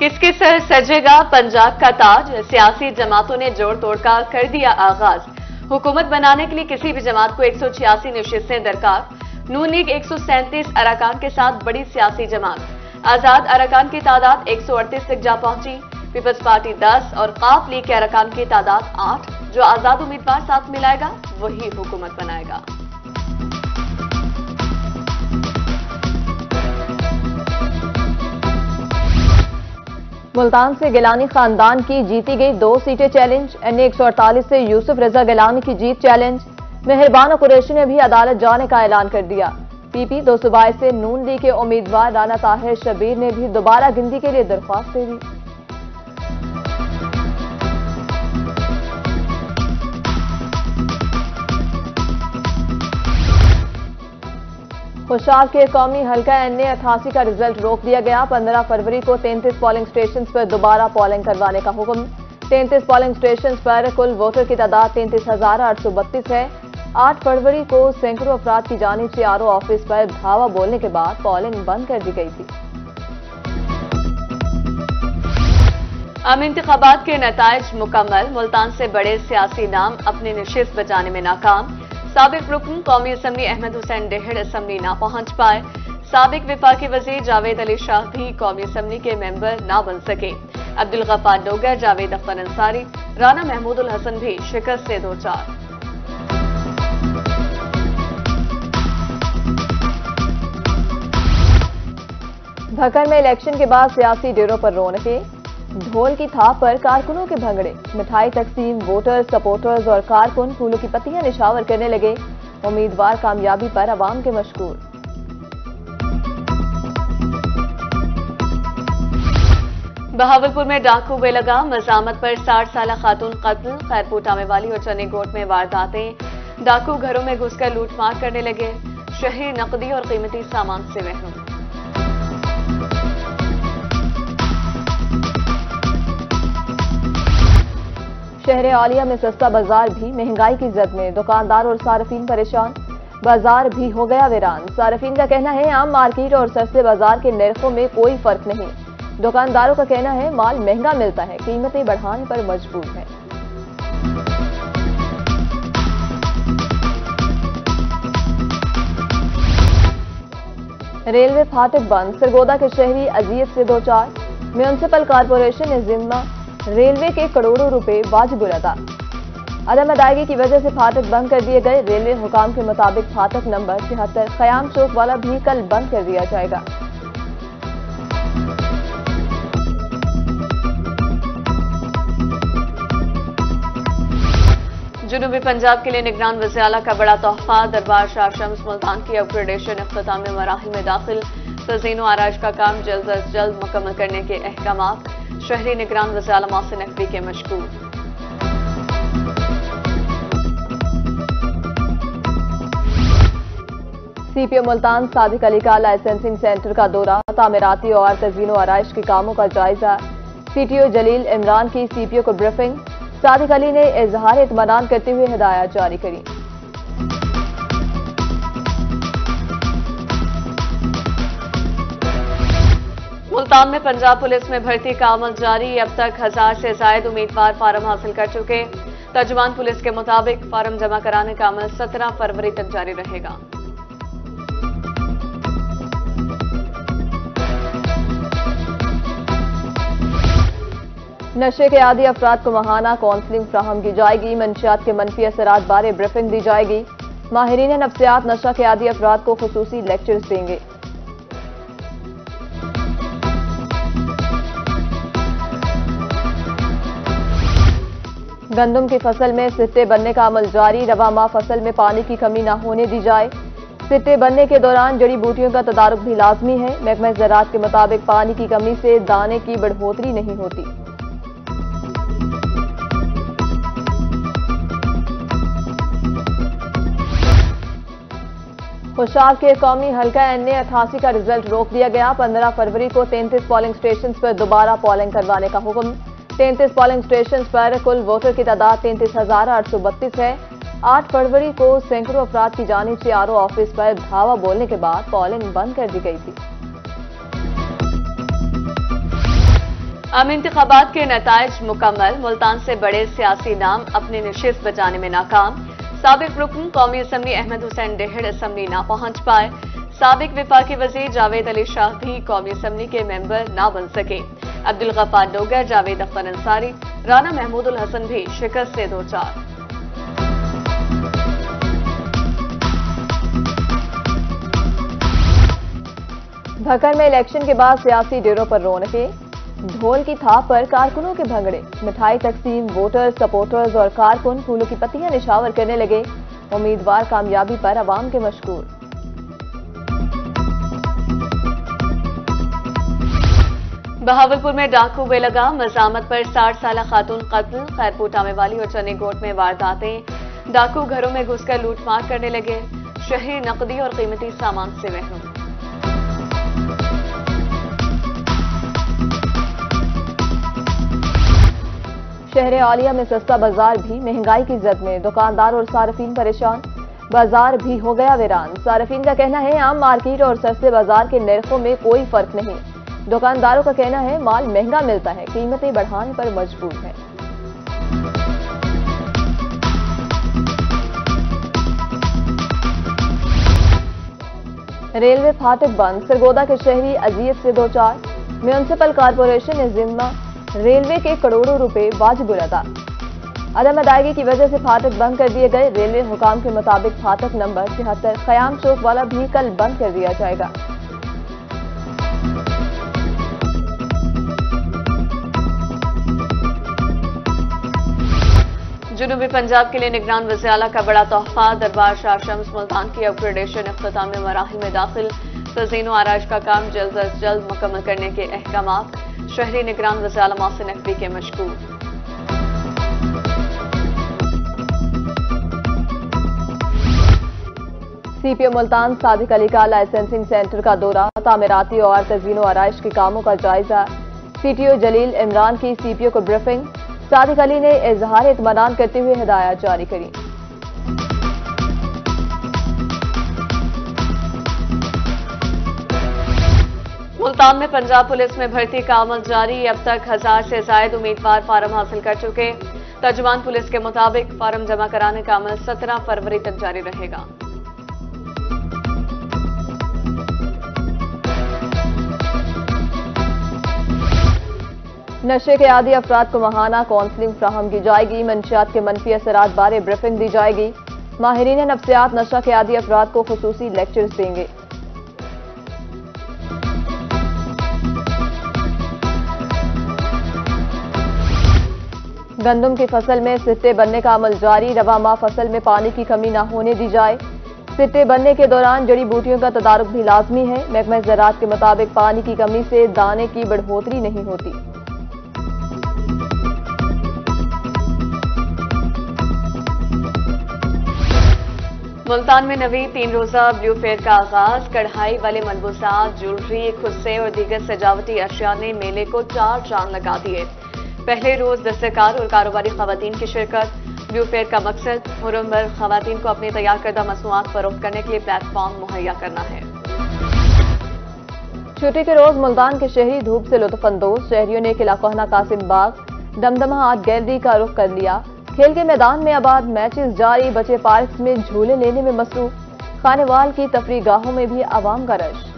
किसके सर सजेगा पंजाब का ताज? सियासी जमातों ने जोड़ तोड़ का कर दिया आगाज। हुकूमत बनाने के लिए किसी भी जमात को 186 नशिस्तें दरकार। नून लीग 137 अरकान के साथ बड़ी सियासी जमात। आजाद अरकान की तादाद 138 तक जा पहुंची। पीपल्स पार्टी 10 और काफ लीग के अरकान की तादाद 8। जो आजाद उम्मीदवार साथ मिलाएगा वही हुकूमत बनाएगा। मुल्तान से गिलानी खानदान की जीती गई 2 सीटें चैलेंज। NA 148 से यूसुफ रजा गिलानी की जीत चैलेंज। मेहरबान कुरैशी ने भी अदालत जाने का ऐलान कर दिया। PP 222 से नून लीग के उम्मीदवार राना ताहिर शबीर ने भी दोबारा गिनती के लिए दरख्वास्त दे दी। खुशाब के कौमी हल्का NA 88 का रिजल्ट रोक दिया गया। 15 फरवरी को 33 पोलिंग स्टेशन पर दोबारा पोलिंग करवाने का हुक्म। 33 पोलिंग स्टेशन पर कुल वोटर की तादाद 33,832 है। 8 फरवरी को सैकड़ों अफराद की जानिब CRO ऑफिस पर धावा बोलने के बाद पोलिंग बंद कर दी गई थी। आम इंतखाबात के नतायज मुकम्मल। मुल्तान से बड़े सियासी नाम अपनी नशिस्त बचाने में नाकाम। साबिक रुकन कौमी असम्बली अहमद हुसैन डेहड़ असम्बली ना पहुंच पाए। साबिक विफाकी वजीर जावेद अली शाह भी कौमी असम्बली के मेंबर ना बन सके। अब्दुल गफ्फार डोगर, जावेद अख्तर अंसारी, राना महमूद उल हसन भी शिकस्त से दो चार। भकर में इलेक्शन के बाद सियासी डेरों पर रौनकें। ढोल की थाप पर कारकुनों के भंगड़े। मिठाई तकसीम, वोटर्स, सपोर्टर्स और कारकुन फूलों की पत्तियां निशावर करने लगे। उम्मीदवार कामयाबी पर आवाम के मशकूर। बहावलपुर में डाकू बेलगा। मजामत पर 60 साल खातून कत्ल। खैरपुर टामेवाली और चनेकोट में वारदातें। डाकू घरों में घुसकर लूटमार करने लगे। शहरी नकदी और कीमती सामान से महरूम। शहर आलिया में सस्ता बाजार भी महंगाई की जद में। दुकानदार और सार्फिन परेशान। बाजार भी हो गया वीरान। सार्फिन का कहना है आम मार्केट और सस्ते बाजार के निर्खों में कोई फर्क नहीं। दुकानदारों का कहना है माल महंगा मिलता है, कीमतें बढ़ाने पर मजबूर है। रेलवे फाटक बंद। सरगोदा के शहरी अजियत से दो चार। म्यूनसिपल कारपोरेशन ने जिम्मा रेलवे के करोड़ों रुपए वाजिब अदा। अदम अदायगी की वजह से फाटक बंद कर दिए गए। रेलवे हुकाम के मुताबिक फाटक नंबर 76 खयाम चौक वाला भी कल बंद कर दिया जाएगा। जुनूबी पंजाब के लिए निगरान वज़ीर आला का बड़ा तोहफा। दरबार शाह शम्स मुल्तान की अपग्रेडेशन अख्ताम में मराहिल में दाखिल। तज़ीन व आराइश का काम जल्द अज जल्द मुकम्मल करने के अहकाम। शहरी निगरान वज़ीर आला मोहसिन नकवी के मशगूल। CPO मुल्तान सादिक अली का लाइसेंसिंग सेंटर का दौरा। तामीराती और तज़ीन व आराइश के कामों का जायजा। CTO जलील इमरान की CPO को ब्रीफिंग। सादिक अली ने इजहार इत्मीनान करते हुए हिदायत जारी करी। मुल्तान में पंजाब पुलिस में भर्ती का अमल जारी। अब तक 1000 से जायद उम्मीदवार फार्म हासिल कर चुके। तर्जुमान पुलिस के मुताबिक फार्म जमा कराने का अमल 17 फरवरी तक जारी रहेगा। नशे के आदि अफराद को माहाना काउंसलिंग फ्राहम की जाएगी। मंशियात के मनफी असरात बारे ब्रीफिंग दी जाएगी। माहिरीन नफ्सियात नशा के आदि अफराद को खुसूसी लेक्चर्स देंगे। गंदम की फसल में सिट्टे बनने का अमल जारी। रवामा फसल में पानी की कमी न होने दी जाए। सिट्टे बनने के दौरान जड़ी बूटियों का तदारुक भी लाजमी है। महकमा ज़राअत के मुताबिक पानी की कमी से दाने की बढ़ोतरी नहीं होती। खुशाब के कौमी हल्का NA 88 का रिजल्ट रोक दिया गया। 15 फरवरी को 33 पोलिंग स्टेशन पर दोबारा पोलिंग करवाने का हुक्म। 33 पोलिंग स्टेशन पर कुल वोटर की तादाद 33,832 है। 8 फरवरी को सैकड़ों अफराद की जानिब CRO ऑफिस पर धावा बोलने के बाद पोलिंग बंद कर दी गई थी। इंतखाबात के नतायज मुकम्मल। मुल्तान से बड़े सियासी नाम अपनी नशिस्त बचाने में नाकाम। साबिक रुकन कौमी असम्बली अहमद हुसैन डेहड़ असम्बली ना पहुंच पाए। साबिक विफाकी वजीर जावेद अली शाह भी कौमी असम्बली के मेंबर ना बन सके। अब्दुल गफ्फार डोगर, जावेद अख्तर अंसारी, राना महमूद उल हसन भी शिकस्त से दो चार। भकर में इलेक्शन के बाद सियासी डेरों पर रौनकें। ढोल की थाप पर कारकुनों के भंगड़े। मिठाई तकसीम। वोटर्स, सपोर्टर्स और कारकुन फूलों की पत्तियां निशावर करने लगे। उम्मीदवार कामयाबी पर आवाम के मशकूर। बहावलपुर में डाकू बेलगाम। मजामत पर 60 साल खातून कत्ल। खैरपुर टामेवाली और चनेगोट में वारदातें। डाकू घरों में घुसकर लूटमार करने लगे। शहर नकदी और कीमती सामान से महरूम। शहर आलिया में सस्ता बाजार भी महंगाई की जद में। दुकानदार और सार्फिन परेशान। बाजार भी हो गया वीरान। सार्फिन का कहना है आम मार्केट और सस्ते बाजार के नर्खों में कोई फर्क नहीं। दुकानदारों का कहना है माल महंगा मिलता है, कीमतें बढ़ाने पर मजबूर है। रेलवे फाटक बंद। सरगोदा के शहरी अजियत से दो चार। म्यूनसिपल कारपोरेशन ने जिम्मा रेलवे के करोड़ों रुपए वाजिब अदा। अदम अदायगी की वजह से फाटक बंद कर दिए गए। रेलवे हुकाम के मुताबिक फाटक नंबर 76 खयाम चौक वाला भी कल बंद कर दिया जाएगा। जुनूबी पंजाब के लिए निगरान वज़ीर-ए-आला का बड़ा तोहफा। दरबार शाह शम्स मुल्तान की अपग्रेडेशन अख्तामी मराहिल में दाखिल। तज़ीन व आराइश का काम जल्द अज जल्द मुकम्मल करने के अहकाम। शहरी निगरान वज़ीर-ए-आला मोहसिन नकवी के मशगूल। सीपीओ मुल्तान सादिक अली का लाइसेंसिंग सेंटर का दौरा। तामीराती और तज़ीन व आराइश के कामों का जायजा। सीटीओ जलील इमरान की सीपीओ को ब्रीफिंग। सादिक अली ने इजहार इत्मीनान करते हुए हिदायत जारी करी। मुल्तान में पंजाब पुलिस में भर्ती का अमल जारी। अब तक 1000 से जायद उम्मीदवार फार्म हासिल कर चुके। तर्जुमान पुलिस के मुताबिक फार्म जमा कराने का अमल 17 फरवरी तक जारी रहेगा। नशे के आदि अफराद को माहाना काउंसलिंग फ्राहम की जाएगी। मंशियात के मनफी असरात बारे ब्रीफिंग दी जाएगी। माहिरीन नफ्सियात नशा के आदि अफराद को खुसूसी लेक्चर्स देंगे। गंदम की फसल में सिट्टे बनने का अमल जारी। रवामा फसल में पानी की कमी ना होने दी जाए। सिट्टे बनने के दौरान जड़ी बूटियों का तदारुक भी लाजमी है। महकमा ज़राअत के मुताबिक पानी की कमी से दाने की बढ़ोतरी नहीं होती। मुल्तान में नवी 3 रोजा ब्लू फेयर का आगाज। कढ़ाई वाले मलबूसात, ज्वेलरी, खुस्से और दीगर सजावटी अशिया ने मेले को 4 चांद लगा दिए। पहले रोज दस्तकार और कारोबारी खवातीन की शिरकत। ब्लू फेयर का मकसद मुहर्रम भर खवातीन को अपने तैयार करदा मसनूआत फरोख्त करने के लिए प्लेटफॉर्म मुहैया करना है। छुट्टी के रोज मुल्तान के शहरी धूप से लुत्फानंदोज। शहरियों ने किला कोहना, कासिम बाग, दमदमा आर्ट गैलरी का रुख कर लिया। खेल के मैदान में आबाद मैचेस जारी। बच्चे पार्क में झूले लेने में मसरूफ। खानेवाल की तफरीगाहों में भी आवाम का रश।